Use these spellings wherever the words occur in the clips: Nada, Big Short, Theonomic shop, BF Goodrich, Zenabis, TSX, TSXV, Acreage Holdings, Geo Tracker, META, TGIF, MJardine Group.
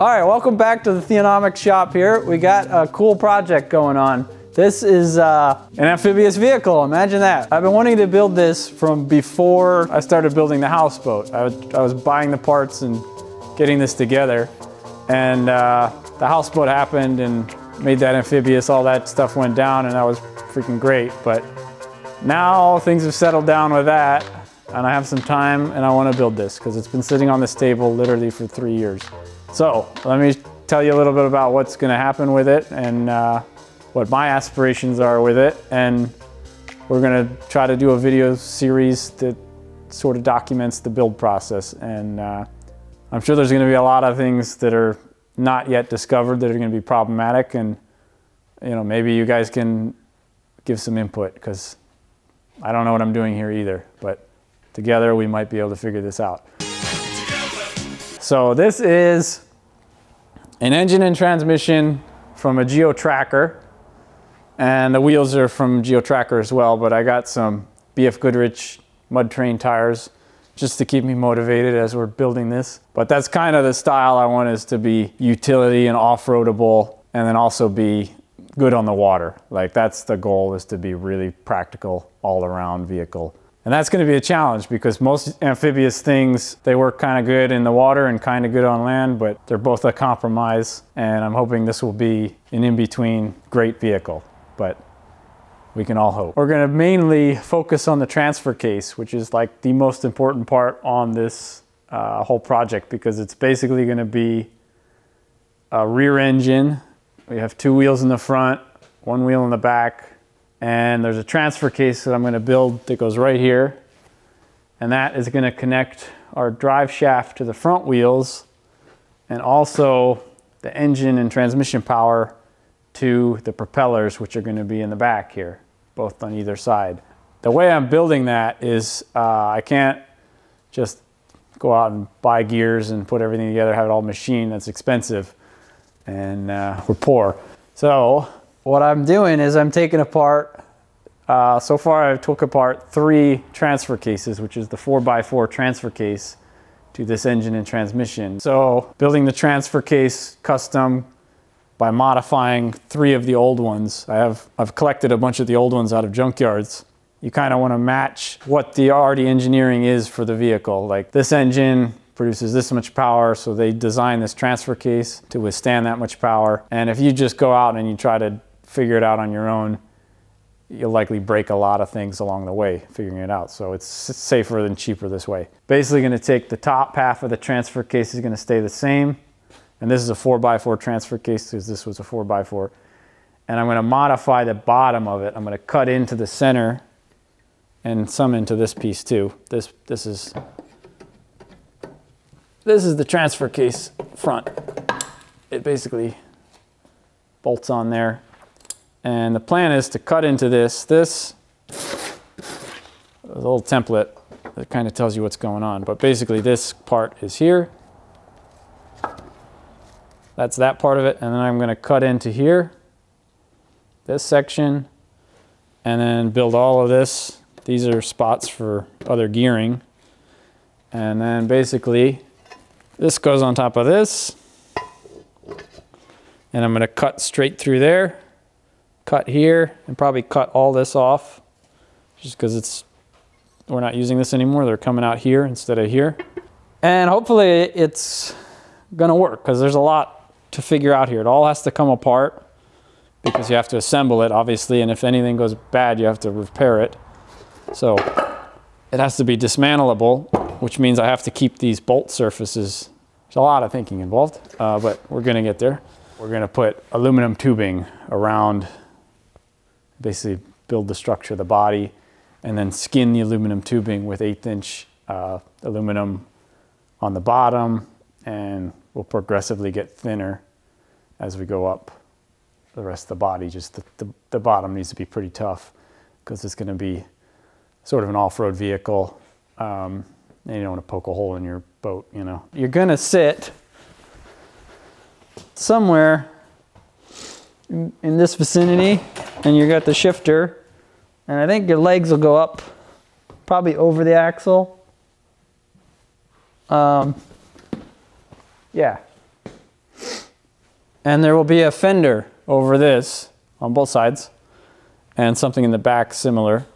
All right, welcome back to the Theonomic shop here. We got a cool project going on. This is an amphibious vehicle, imagine that. I've been wanting to build this from before I started building the houseboat. I was buying the parts and getting this together. And the houseboat happened and made that amphibious, all that stuff went down and that was freaking great. But now things have settled down with that and I have some time and I wanna build this because it's been sitting on this table literally for 3 years. So let me tell you a little bit about what's going to happen with it and what my aspirations are with it. And we're going to try to do a video series that sort of documents the build process. And I'm sure there's going to be a lot of things that are not yet discovered that are going to be problematic. And, you know, maybe you guys can give some input because I don't know what I'm doing here either. But together we might be able to figure this out. So this is an engine and transmission from a Geo Tracker, and the wheels are from Geo Tracker as well, but I got some BF Goodrich mud train tires just to keep me motivated as we're building this. But that's kind of the style I want, is to be utility and off-roadable and then also be good on the water. Like that's the goal, is to be really practical all-around vehicle. And that's going to be a challenge because most amphibious things, they work kind of good in the water and kind of good on land, but they're both a compromise. And I'm hoping this will be an in-between great vehicle, but we can all hope. We're going to mainly focus on the transfer case, which is like the most important part on this whole project, because it's basically going to be a rear engine. We have two wheels in the front, one wheel in the back. And there's a transfer case that I'm going to build that goes right here. And that is going to connect our drive shaft to the front wheels and also the engine and transmission power to the propellers, which are going to be in the back here, both on either side. The way I'm building that is I can't just go out and buy gears and put everything together, have it all machined. That's expensive. And we're poor. So what I'm doing is I'm taking apart, so far I've took apart 3 transfer cases, which is the 4x4 transfer case to this engine and transmission. So building the transfer case custom by modifying 3 of the old ones. I've collected a bunch of the old ones out of junkyards. You kind of want to match what the already engineering is for the vehicle. Like this engine produces this much power, so they design this transfer case to withstand that much power. And if you just go out and you try to figure it out on your own, you'll likely break a lot of things along the way figuring it out. So it's safer than cheaper this way. Basically going to take the top half of the transfer case, is going to stay the same. And this is a 4x4 transfer case because this was a 4x4. And I'm going to modify the bottom of it. I'm going to cut into the center and some into this piece too. This is the transfer case front. It basically bolts on there. And the plan is to cut into this. This is a little template that kind of tells you what's going on. But basically this part is here. That's that part of it. And then I'm going to cut into here, this section, and then build all of this. These are spots for other gearing. And then basically this goes on top of this. And I'm going to cut straight through there. Cut here and probably cut all this off just because we're not using this anymore. They're coming out here instead of here. And hopefully it's going to work because there's a lot to figure out here. It all has to come apart because you have to assemble it, obviously, and if anything goes bad, you have to repair it. So it has to be dismantleable, which means I have to keep these bolt surfaces. There's a lot of thinking involved, but we're going to get there. We're going to put aluminum tubing around, basically build the structure of the body, and then skin the aluminum tubing with 1/8 inch aluminum on the bottom, and we'll progressively get thinner as we go up the rest of the body. Just the bottom needs to be pretty tough because it's going to be sort of an off-road vehicle, and you don't want to poke a hole in your boat, you know. You're going to sit somewhere in this vicinity, and you got the shifter, and I think your legs will go up probably over the axle. Yeah, and there will be a fender over this on both sides and something in the back similar.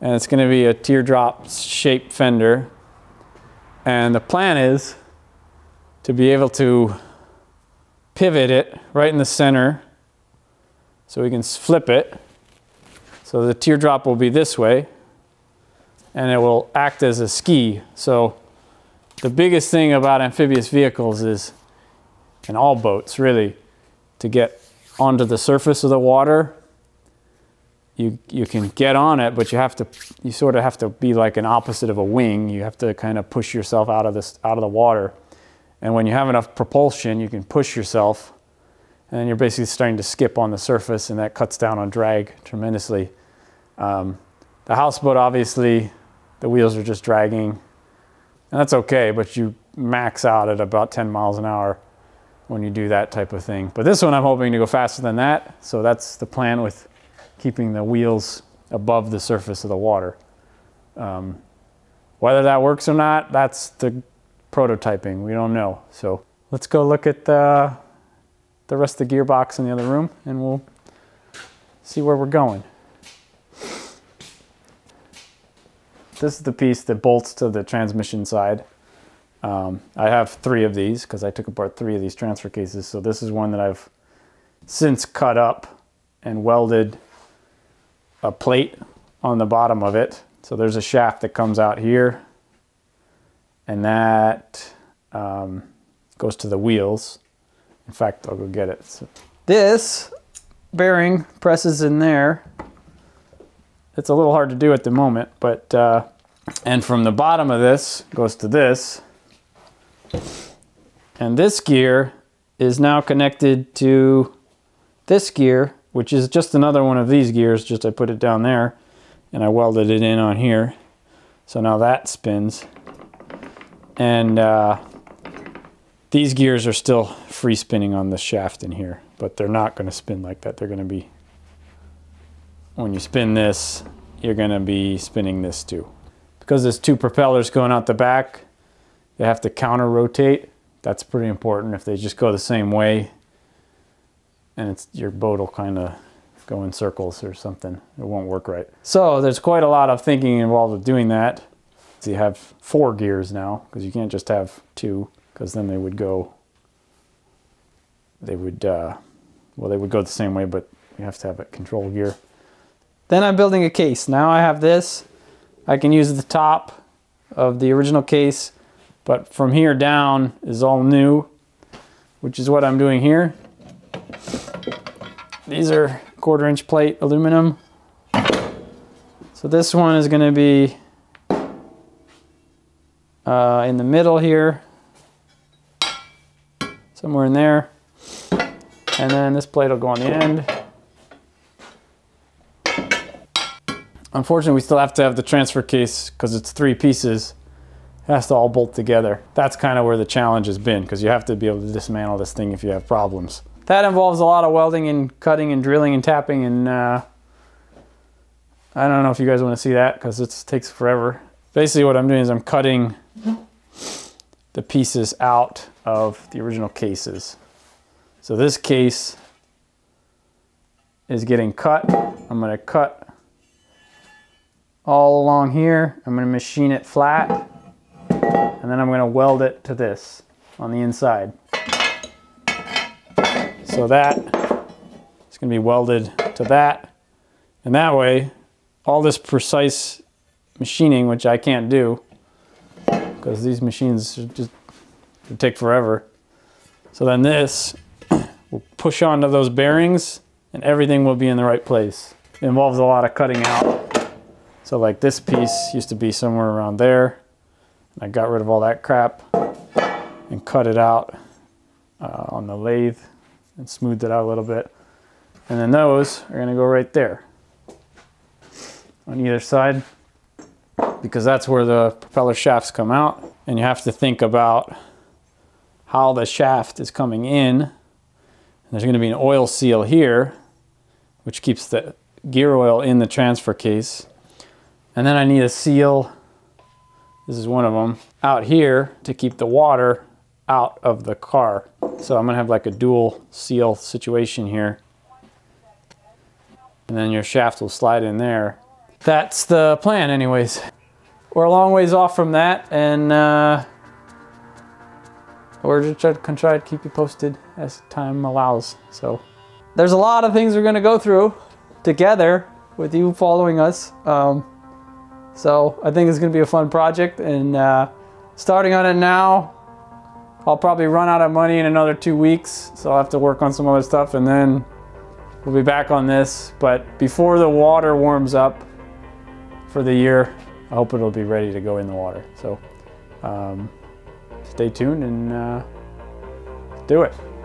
And it's going to be a teardrop shaped fender. And the plan is to be able to pivot it right in the center so we can flip it. So the teardrop will be this way and it will act as a ski. So the biggest thing about amphibious vehicles is, and all boats really, to get onto the surface of the water. You can get on it, but you sort of have to be like an opposite of a wing. You have to kind of push yourself out of the water. And when you have enough propulsion, you can push yourself, and then you're basically starting to skip on the surface, and that cuts down on drag tremendously. The houseboat, obviously, the wheels are just dragging, and that's okay, but you max out at about 10 miles an hour when you do that type of thing. But this one, I'm hoping to go faster than that, so that's the plan with keeping the wheels above the surface of the water. Whether that works or not, that's the prototyping. We don't know. So let's go look at the rest of the gearbox in the other room, and we'll see where we're going. This is the piece that bolts to the transmission side. I have 3 of these because I took apart 3 of these transfer cases. So this is one that I've since cut up and welded a plate on the bottom of it. So there's a shaft that comes out here, and that goes to the wheels. In fact, I'll go get it. So this bearing presses in there. It's a little hard to do at the moment, but and from the bottom of this goes to this, and this gear is now connected to this gear, which is just another one of these gears. Just I put it down there and I welded it in on here. So now that spins. And these gears are still free spinning on the shaft in here, but they're not gonna spin like that. They're gonna be, when you spin this, you're gonna be spinning this too. Because there's 2 propellers going out the back, they have to counter rotate. That's pretty important. If they just go the same way, and it's, your boat will kind of go in circles or something. It won't work right. So there's quite a lot of thinking involved with doing that. So you have 4 gears now, because you can't just have 2, because then they would go, well, they would go the same way, but you have to have a control gear. Then I'm building a case. Now I have this. I can use the top of the original case, but from here down is all new, which is what I'm doing here. These are 1/4-inch plate aluminum. So this one is going to be in the middle here, somewhere in there. And then this plate will go on the end. Unfortunately, we still have to have the transfer case because it's 3 pieces. It has to all bolt together. That's kind of where the challenge has been, because you have to be able to dismantle this thing if you have problems. That involves a lot of welding and cutting and drilling and tapping, and I don't know if you guys want to see that because it takes forever. Basically what I'm doing is I'm cutting the pieces out of the original cases. So this case is getting cut. I'm going to cut all along here. I'm going to machine it flat, and then I'm going to weld it to this on the inside. So that is going to be welded to that. And that way, all this precise machining, which I can't do, because these machines just take forever. So then this will push onto those bearings, and everything will be in the right place. It involves a lot of cutting out. So like this piece used to be somewhere around there. I got rid of all that crap and cut it out on the lathe, and smoothed it out a little bit. And then those are gonna go right there on either side, because that's where the propeller shafts come out. And you have to think about how the shaft is coming in. And there's gonna be an oil seal here, which keeps the gear oil in the transfer case. And then I need a seal, this is one of them, out here to keep the water out of the car. So I'm gonna have like a dual seal situation here. And then your shaft will slide in there. That's the plan anyways. We're a long ways off from that, and we're just gonna try to keep you posted as time allows. So there's a lot of things we're gonna go through together with you following us. So I think it's gonna be a fun project, and starting on it now, I'll probably run out of money in another 2 weeks. So I'll have to work on some other stuff, and then we'll be back on this. But before the water warms up for the year, I hope it'll be ready to go in the water. So stay tuned and do it.